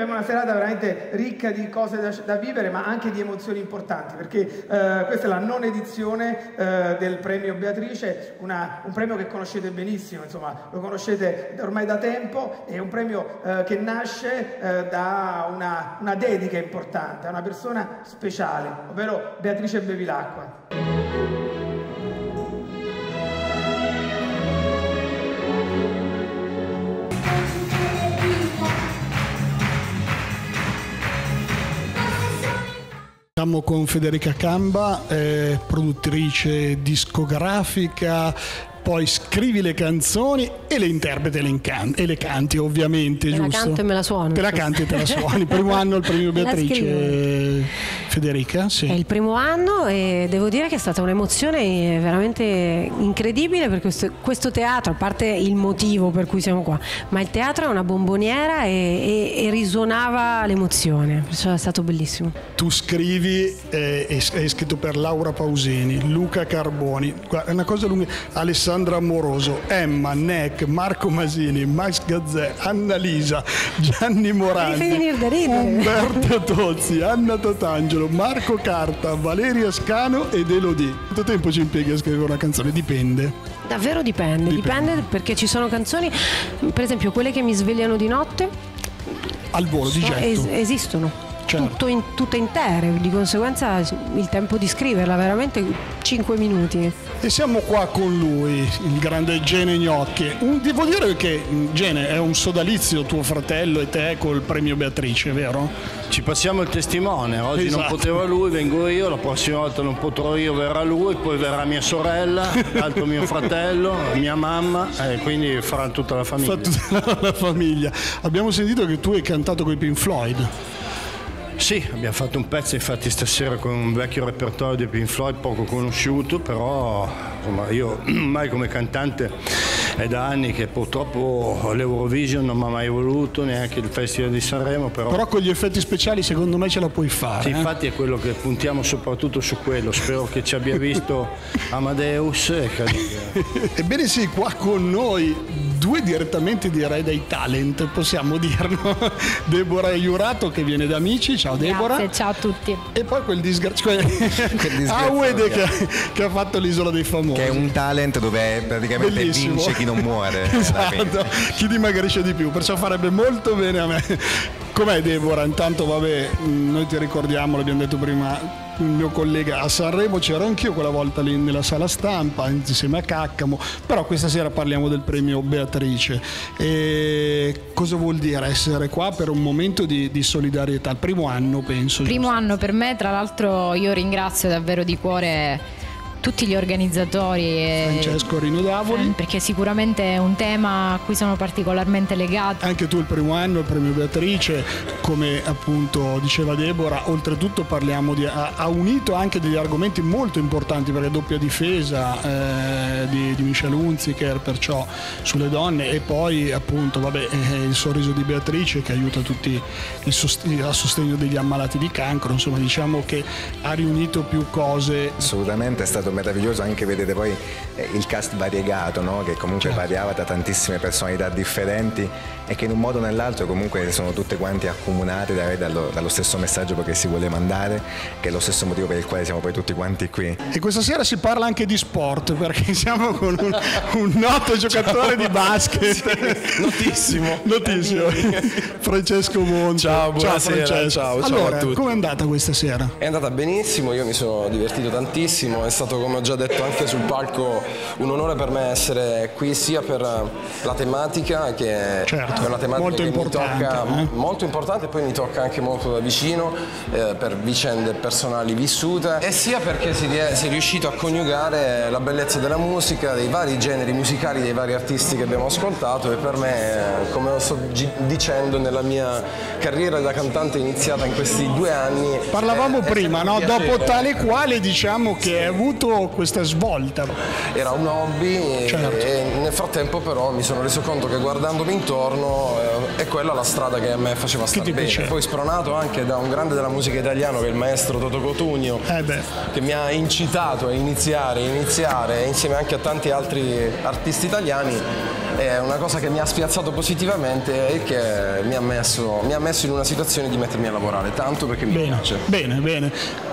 abbiamo una serata veramente ricca di cose da vivere, ma anche di emozioni importanti, perché questa è la non edizione del Premio Beatrice, un premio che conoscete benissimo, insomma, lo conoscete ormai da tempo, è un premio che nasce da una dedica importante, a una persona speciale, ovvero Beatrice Bevilacqua. Siamo con Federica Camba, produttrice discografica, poi scrivi le canzoni e le interprete e le canti, ovviamente, giusto? Te la canto e me la suono. Te la canti e te la suoni. Primo anno il Premio Beatrice, Federica? Sì. È il primo anno e devo dire che è stata un'emozione veramente incredibile, perché questo teatro, a parte il motivo per cui siamo qua, ma il teatro è una bomboniera e risuonava l'emozione, perciò è stato bellissimo. Tu scrivi, hai scritto per Laura Pausini, Luca Carboni, è una cosa lunga, Alessandra Amoroso, Emma, Neck, Marco Masini, Max Gazzè, Anna Lisa, Gianni Morandi, Umberto Tozzi, Anna Totangelo, Marco Carta, Valeria Scano ed Elodie. Quanto tempo ci impieghi a scrivere una canzone? Dipende. Davvero dipende, dipende perché ci sono canzoni, per esempio quelle che mi svegliano di notte, al volo, di getto. Esistono. Certo. Tutte intere, di conseguenza il tempo di scriverla veramente 5 minuti. E siamo qua con lui, il grande Gene Gnocchi. Devo dire che Gene è un sodalizio, tuo fratello e te, col Premio Beatrice, vero? Ci passiamo il testimone, oggi esatto. Non poteva lui, vengo io, la prossima volta non potrò io, verrà lui, poi verrà mia sorella, l'altro mio fratello, mia mamma, e quindi farà tutta la famiglia. Fa tutta la famiglia. Abbiamo sentito che tu hai cantato con i Pink Floyd. Sì, abbiamo fatto un pezzo infatti stasera con un vecchio repertorio di Pink Floyd poco conosciuto, però insomma, io mai come cantante è da anni che purtroppo l'Eurovision non mi ha mai voluto, neanche il Festival di Sanremo, però con gli effetti speciali secondo me ce la puoi fare. Sì, infatti è quello che puntiamo, soprattutto su quello, spero che ci abbia visto Amadeus e Cadiga. Ebbene sì, qua con noi due direttamente direi dai talent, possiamo dirlo, Deborah Iurato che viene da Amici, ciao Deborah. Grazie, ciao a tutti. E poi quel disgraziato che ha fatto l'Isola dei Famosi. Che è un talent dove praticamente bellissimo. Vince chi non muore. Esatto, chi dimagrisce di più, perciò farebbe molto bene a me. Com'è Deborah? Intanto vabbè, noi ti ricordiamo, l'abbiamo detto prima, il mio collega a Sanremo, c'ero anch'io quella volta lì nella sala stampa insieme a Caccamo, però questa sera parliamo del Premio Beatrice. E cosa vuol dire essere qua per un momento di solidarietà? Il primo anno, penso. Primo anno per me, tra l'altro io ringrazio davvero di cuore tutti gli organizzatori e Francesco Rino Davoli, perché sicuramente è un tema a cui sono particolarmente legati. Anche tu il primo anno, il Premio Beatrice, come appunto diceva Deborah, oltretutto parliamo di ha unito anche degli argomenti molto importanti, perché doppia difesa di Michel Unziker, perciò sulle donne, e poi appunto vabbè, il sorriso di Beatrice che aiuta tutti a sostegno degli ammalati di cancro, insomma diciamo che ha riunito più cose. Assolutamente, è stato meraviglioso anche vedete poi il cast variegato, no? Che comunque variava da tantissime personalità differenti e che in un modo o nell'altro comunque sono tutte quante accomunate dallo stesso messaggio perché si vuole mandare, che è lo stesso motivo per il quale siamo poi tutti quanti qui. E questa sera si parla anche di sport, perché siamo con un noto giocatore di basket, sì, notissimo Francesco Monte. Ciao, buonasera. Ciao, ciao, allora, a tutti. Com'è andata questa sera? È andata benissimo, io mi sono divertito tantissimo, è stato, come ho già detto anche sul palco, un onore per me essere qui, sia per la tematica che certo, è una tematica molto che mi tocca, molto importante, e poi mi tocca anche molto da vicino per vicende personali vissute, e sia perché si è riuscito a coniugare la bellezza della musica, dei vari generi musicali, dei vari artisti che abbiamo ascoltato, e per me, come lo sto dicendo, nella mia carriera da cantante iniziata in questi 2 anni, parlavamo prima, no? Dopo tale quale diciamo che sì. È avuto avuto questa svolta? Era un hobby, certo. E nel frattempo però mi sono reso conto che guardandomi intorno è quella la strada che a me faceva star bene. Piaceva? Poi spronato anche da un grande della musica italiana che è il maestro Totò Cotugno, che mi ha incitato a iniziare insieme anche a tanti altri artisti italiani. È una cosa che mi ha spiazzato positivamente e che mi ha messo in una situazione di mettermi a lavorare, tanto perché mi piace. Bene, bene.